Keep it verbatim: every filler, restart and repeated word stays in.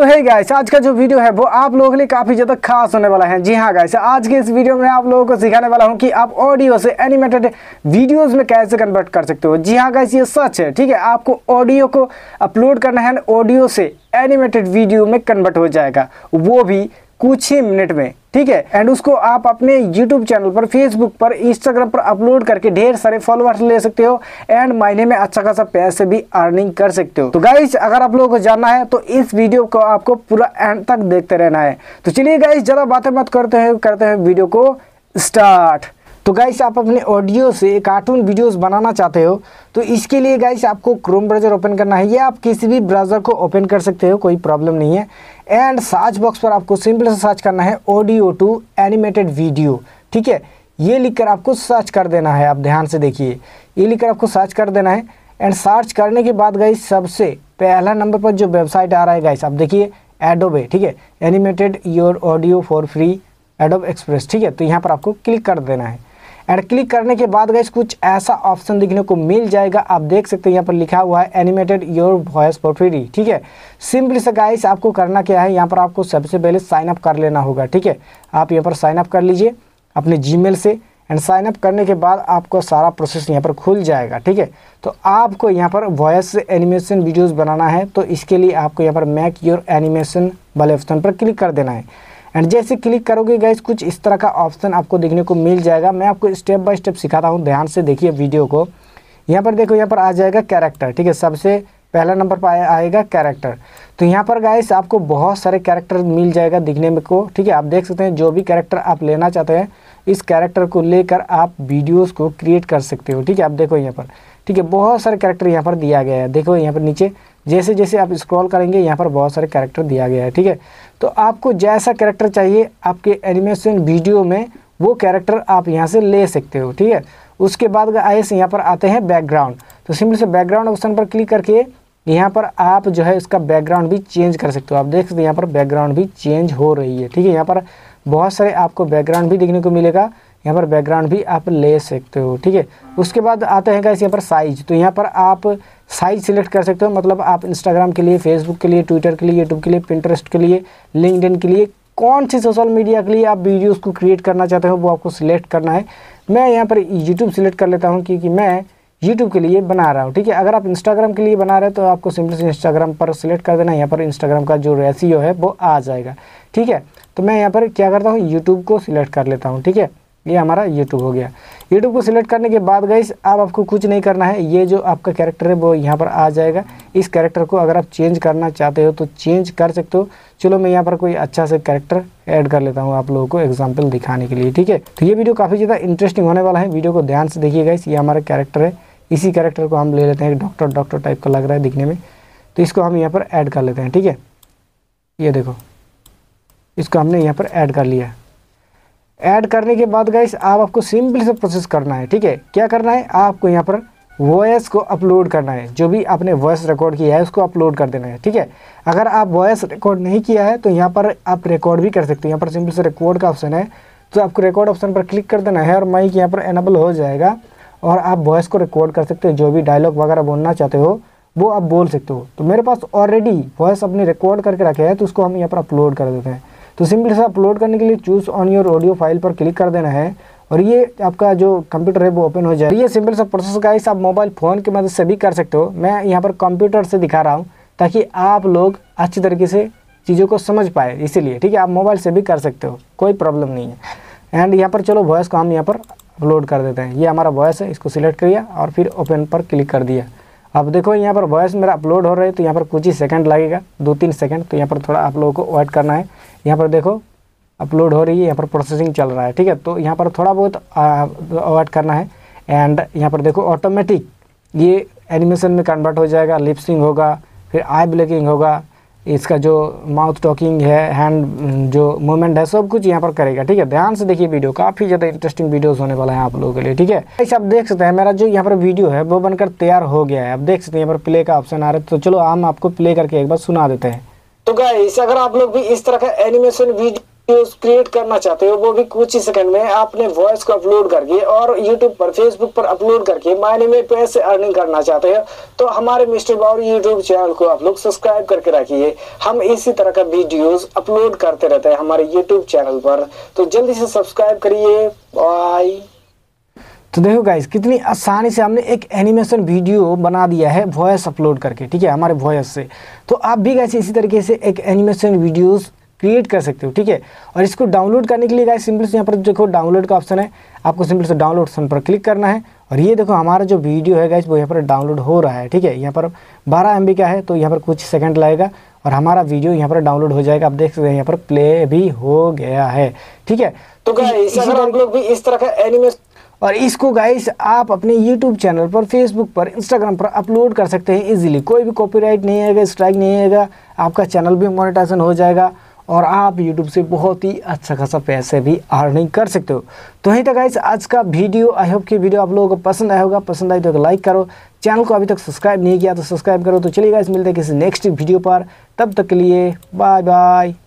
तो hey guys, आज का जो वीडियो है वो आप लोगों के लिए काफी ज्यादा खास होने वाला है। जी हाँ गाइस, आज के इस वीडियो में आप लोगों को सिखाने वाला हूँ कि आप ऑडियो से एनिमेटेड वीडियोस में कैसे कन्वर्ट कर सकते हो। जी हाँ गाइस, ये सच है, ठीक है। आपको ऑडियो को अपलोड करना है, ऑडियो से एनिमेटेड वीडियो में कन्वर्ट हो जाएगा, वो भी कुछ ही मिनट में, ठीक है। एंड उसको आप अपने YouTube चैनल पर, Facebook पर, Instagram पर अपलोड करके ढेर सारे फॉलोअर्स ले सकते हो एंड महीने में अच्छा खासा पैसे भी अर्निंग कर सकते हो। तो गाइस, अगर आप लोगों को जानना है तो इस वीडियो को आपको पूरा एंड तक देखते रहना है। तो चलिए गाइस, ज़्यादा बातें मत करते हैं करते हैं वीडियो को स्टार्ट। तो गाइस, आप अपने ऑडियो से कार्टून वीडियोस बनाना चाहते हो तो इसके लिए गाइस आपको क्रोम ब्राउज़र ओपन करना है, या आप किसी भी ब्राउज़र को ओपन कर सकते हो, कोई प्रॉब्लम नहीं है। एंड सर्च बॉक्स पर आपको सिंपल से सर्च करना है ऑडियो टू एनिमेटेड वीडियो, ठीक है। ये लिखकर आपको सर्च कर देना है। आप ध्यान से देखिए, ये लिखकर आपको सर्च कर देना है। एंड सर्च करने के बाद गाइस, सबसे पहला नंबर पर जो वेबसाइट आ रहा है गाइस, आप देखिए एडोबे, ठीक है, animated your audio for free Adobe Express, ठीक है। तो यहाँ पर आपको क्लिक कर देना है। एंड क्लिक करने के बाद गाइस, कुछ ऐसा ऑप्शन दिखने को मिल जाएगा। आप देख सकते हैं यहाँ पर लिखा हुआ है animated your voice for free, ठीक है। सिंपली से गाइस, आपको करना क्या है, यहाँ पर आपको सबसे पहले साइन अप कर लेना होगा, ठीक है। आप यहाँ पर साइन अप कर लीजिए अपने जीमेल से। एंड साइन अप करने के बाद आपको सारा प्रोसेस यहाँ पर खुल जाएगा, ठीक है। तो आपको यहाँ पर वॉइस एनिमेशन वीडियोज़ बनाना है, तो इसके लिए आपको यहाँ पर मेक योर एनिमेशन वाले ऑप्शन पर क्लिक कर देना है। एंड जैसे क्लिक करोगे गाइस, कुछ इस तरह का ऑप्शन आपको देखने को मिल जाएगा। मैं आपको स्टेप बाय स्टेप सिखाता हूँ, ध्यान से देखिए वीडियो को। यहाँ पर देखो, यहाँ पर आ जाएगा कैरेक्टर, ठीक है। सबसे पहला नंबर पर आएगा कैरेक्टर। तो यहाँ पर गाइस आपको बहुत सारे कैरेक्टर मिल जाएगा दिखने में को, ठीक है। आप देख सकते हैं जो भी कैरेक्टर आप लेना चाहते हैं, इस कैरेक्टर को लेकर आप वीडियोज़ को क्रिएट कर सकते हो, ठीक है। आप देखो यहाँ पर, ठीक है, बहुत सारे कैरेक्टर यहाँ पर दिया गया है। देखो यहाँ पर नीचे जैसे जैसे आप स्क्रॉल करेंगे, यहाँ पर बहुत सारे कैरेक्टर दिया गया है, ठीक है। तो आपको जैसा कैरेक्टर चाहिए आपके एनिमेशन वीडियो में, वो कैरेक्टर आप यहाँ से ले सकते हो, ठीक है। उसके बाद ऐसे यहाँ पर आते हैं बैकग्राउंड। तो सिंपल से बैकग्राउंड ऑप्शन पर क्लिक करके यहाँ पर आप जो है इसका बैकग्राउंड भी चेंज कर सकते हो। आप देख सकते हैं यहाँ पर बैकग्राउंड भी चेंज हो रही है, ठीक है। यहाँ पर बहुत सारे आपको बैकग्राउंड भी देखने को मिलेगा, यहाँ पर बैकग्राउंड भी आप ले सकते हो, ठीक है। उसके बाद आते हैं गाइस यहाँ पर साइज। तो यहाँ पर आप साइज सिलेक्ट कर सकते हो, मतलब आप इंस्टाग्राम के लिए, फेसबुक के लिए, ट्विटर के लिए, यूट्यूब के लिए, पिंटरेस्ट के लिए, लिंक्डइन के लिए, कौन सी सोशल मीडिया के लिए आप वीडियोस को क्रिएट करना चाहते हो वो आपको सिलेक्ट करना है। मैं यहाँ पर यूट्यूब सिलेक्ट कर लेता हूँ क्योंकि मैं यूट्यूब के लिए बना रहा हूँ, ठीक है। अगर आप इंस्टाग्राम के लिए बना रहे हैं तो आपको सिंपल से इंस्टाग्राम पर सिलेक्ट कर देना है। यहाँ पर इंस्टाग्राम का जो रेशियो है वो आ जाएगा, ठीक है। तो मैं यहाँ पर क्या करता हूँ, यूट्यूब को सिलेक्ट कर लेता हूँ, ठीक है। ये हमारा यूट्यूब हो गया। यूट्यूब को सिलेक्ट करने के बाद गाइस, अब आपको कुछ नहीं करना है। ये जो आपका कैरेक्टर है वो यहाँ पर आ जाएगा। इस कैरेक्टर को अगर आप चेंज करना चाहते हो तो चेंज कर सकते हो। चलो मैं यहाँ पर कोई अच्छा सा कैरेक्टर ऐड कर लेता हूँ आप लोगों को एग्जाम्पल दिखाने के लिए, ठीक है। तो ये वीडियो काफ़ी ज़्यादा इंटरेस्टिंग होने वाला है, वीडियो को ध्यान से देखिए गाइस। ये हमारा कैरेक्टर है, इसी कैरेक्टर को हम ले लेते हैं, डॉक्टर डॉक्टर टाइप का लग रहा है दिखने में, तो इसको हम यहाँ पर ऐड कर लेते हैं, ठीक है। ये देखो, इसको हमने यहाँ पर ऐड कर लिया है। ऐड करने के बाद गाइस, आप आपको सिंपल से प्रोसेस करना है, ठीक है। क्या करना है, आपको यहाँ पर वॉइस को अपलोड करना है, जो भी आपने वॉइस रिकॉर्ड किया है उसको अपलोड कर देना है, ठीक है। अगर आप वॉइस रिकॉर्ड नहीं किया है तो यहाँ पर आप रिकॉर्ड भी कर सकते हो। यहाँ पर सिंपल से रिकॉर्ड का ऑप्शन है, तो आपको रिकॉर्ड ऑप्शन पर क्लिक कर देना है और माइक यहाँ पर एनेबल हो जाएगा और आप वॉइस को रिकॉर्ड कर सकते हो। जो भी डायलॉग वगैरह बोलना चाहते हो वो आप बोल सकते हो। तो मेरे पास ऑलरेडी वॉइस अपने रिकॉर्ड करके रखे है, तो उसको हम यहाँ पर अपलोड कर देते हैं। तो सिंपल से अपलोड करने के लिए choose on your audio file पर क्लिक कर देना है और ये आपका जो कंप्यूटर है वो ओपन हो जाए। ये सिंपल सा प्रोसेस गाइस आप मोबाइल फ़ोन की मदद से भी कर सकते हो। मैं यहाँ पर कंप्यूटर से दिखा रहा हूँ ताकि आप लोग अच्छी तरीके से चीज़ों को समझ पाए, इसीलिए, ठीक है। आप मोबाइल से भी कर सकते हो, कोई प्रॉब्लम नहीं है। एंड यहाँ पर चलो वॉइस को हम यहाँ पर अपलोड कर देते हैं। ये हमारा वॉइस है, इसको सिलेक्ट किया और फिर ओपन पर क्लिक कर दिया। अब देखो यहाँ पर वॉइस मेरा अपलोड हो रहा है, तो यहाँ पर कुछ ही सेकंड लगेगा, दो तीन सेकंड। तो यहाँ पर थोड़ा आप लोगों को वेट करना है। यहाँ पर देखो अपलोड हो रही है, यहाँ पर प्रोसेसिंग चल रहा है, ठीक है। तो यहाँ पर थोड़ा बहुत वेट करना है। एंड यहाँ पर देखो ऑटोमेटिक ये एनिमेशन में कन्वर्ट हो जाएगा, लिपसिंग होगा, फिर आई ब्लिंकिंग होगा, इसका जो माउथ टॉकिंग है, हैंड जो मूवमेंट है, सब कुछ यहाँ पर करेगा, ठीक है। ध्यान से देखिए वीडियो, काफ़ी ज़्यादा इंटरेस्टिंग वीडियोस होने वाला है आप लोगों के लिए, ठीक है। ऐसे आप देख सकते हैं मेरा जो यहाँ पर वीडियो है वो बनकर तैयार हो गया है। आप देख सकते हैं यहाँ पर प्ले का ऑप्शन आ रहा है, तो चलो हम आपको प्ले करके एक बार सुना देते हैं। तो गाइस, अगर आप लोग भी इस तरह का एनिमेशन वीडियो वीडियोस क्रिएट करना चाहते हो वो भी कुछ ही सेकंड में आपने वॉइस को अपलोड करके और यूट्यूब पर फेसबुक पर अपलोड करके मायने में पैसे अर्निंग करना चाहते हो तो हमारे मिस्टर बावर यूट्यूब चैनल को आप लोग सब्सक्राइब करके रखिए। हम इसी तरह का वीडियोस अपलोड करते रहते हैं हमारे यूट्यूब चैनल पर, तो जल्दी से सब्सक्राइब करिए। बाय। तो देखो गाइस कितनी आसानी से हमने एक एनिमेशन वीडियो बना दिया है वॉयस अपलोड करके, ठीक है, हमारे वॉयस से। तो आप भी गाइस इसी तरीके से एक एनिमेशन वीडियोस क्रिएट कर सकते हो, ठीक है। और इसको डाउनलोड करने के लिए गाइस सिंपल से यहाँ पर देखो डाउनलोड का ऑप्शन है, आपको सिंपल से डाउनलोड ऑप्शन पर क्लिक करना है और ये देखो हमारा जो वीडियो है गाइस वो यहाँ पर डाउनलोड हो रहा है, ठीक है। यहाँ पर बारह एम बी का है तो यहाँ पर कुछ सेकंड लगेगा और हमारा वीडियो यहाँ पर डाउनलोड हो जाएगा। आप देख सकते हैं यहाँ पर प्ले भी हो गया है, ठीक है। तो गाइस अगर आप लोग भी इस तरह का एनिमेशन और इसको गाइस आप अपने यूट्यूब चैनल पर, फेसबुक पर, इंस्टाग्राम पर अपलोड कर सकते हैं इजीली। कोई भी कॉपीराइट नहीं आएगा, स्ट्राइक नहीं आएगा, आपका चैनल भी मोनेटाइजेशन हो जाएगा और आप यूट्यूब से बहुत ही अच्छा खासा पैसे भी अर्निंग कर सकते हो। तो यही था गाइस आज का वीडियो। आई होप कि वीडियो आप लोगों को पसंद आया होगा। पसंद आए तो लाइक करो, चैनल को अभी तक सब्सक्राइब नहीं किया तो सब्सक्राइब करो। तो चलिए गाइस मिलते हैं किसी नेक्स्ट वीडियो पर, तब तक के लिए बाय बाय।